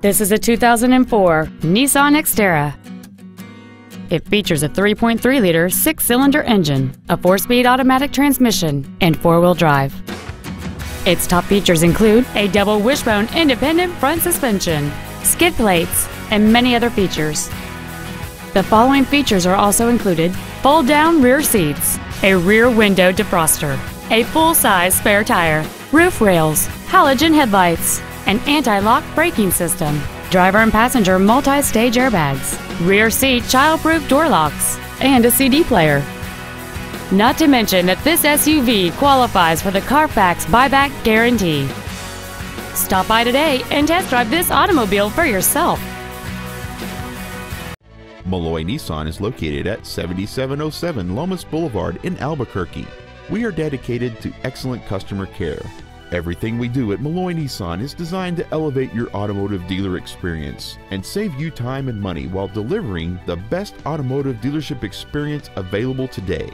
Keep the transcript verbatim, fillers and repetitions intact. This is a two thousand four Nissan Xterra. It features a three point three liter six-cylinder engine, a four-speed automatic transmission, and four-wheel drive. Its top features include a double wishbone independent front suspension, skid plates, and many other features. The following features are also included: fold-down rear seats, a rear window defroster, a full-size spare tire, roof rails, halogen headlights, an anti-lock braking system, driver and passenger multi-stage airbags, rear seat child-proof door locks, and a C D player. Not to mention that this S U V qualifies for the Carfax buyback guarantee. Stop by today and test drive this automobile for yourself. Melloy Nissan is located at seventy-seven oh seven Lomas Boulevard in Albuquerque. We are dedicated to excellent customer care. Everything we do at Melloy Nissan is designed to elevate your automotive dealer experience and save you time and money while delivering the best automotive dealership experience available today.